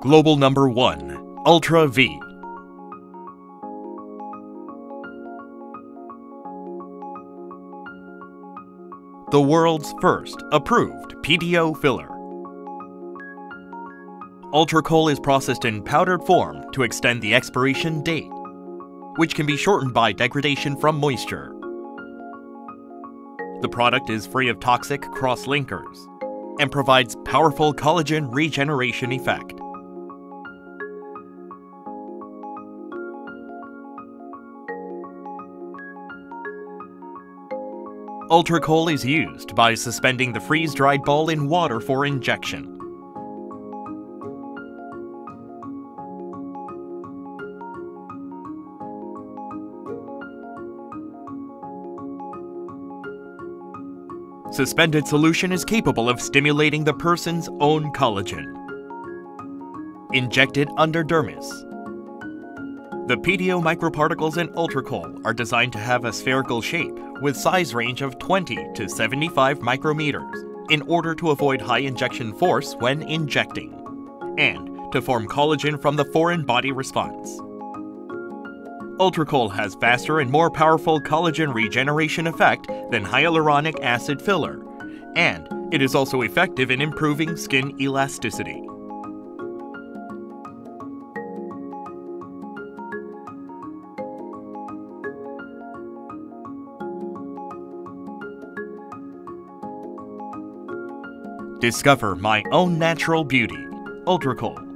Global number 1, Ultra V. The world's first approved PDO filler. Ultracol is processed in powdered form to extend the expiration date, which can be shortened by degradation from moisture. The product is free of toxic cross-linkers and provides powerful collagen regeneration effect. Ultracol is used by suspending the freeze-dried ball in water for injection. Suspended solution is capable of stimulating the person's own collagen. Injected under dermis. The PDO microparticles in Ultracol are designed to have a spherical shape with size range of 20 to 75 micrometers in order to avoid high injection force when injecting and to form collagen from the foreign body response. Ultracol has faster and more powerful collagen regeneration effect than hyaluronic acid filler, and it is also effective in improving skin elasticity. Discover my own natural beauty, Ultracol.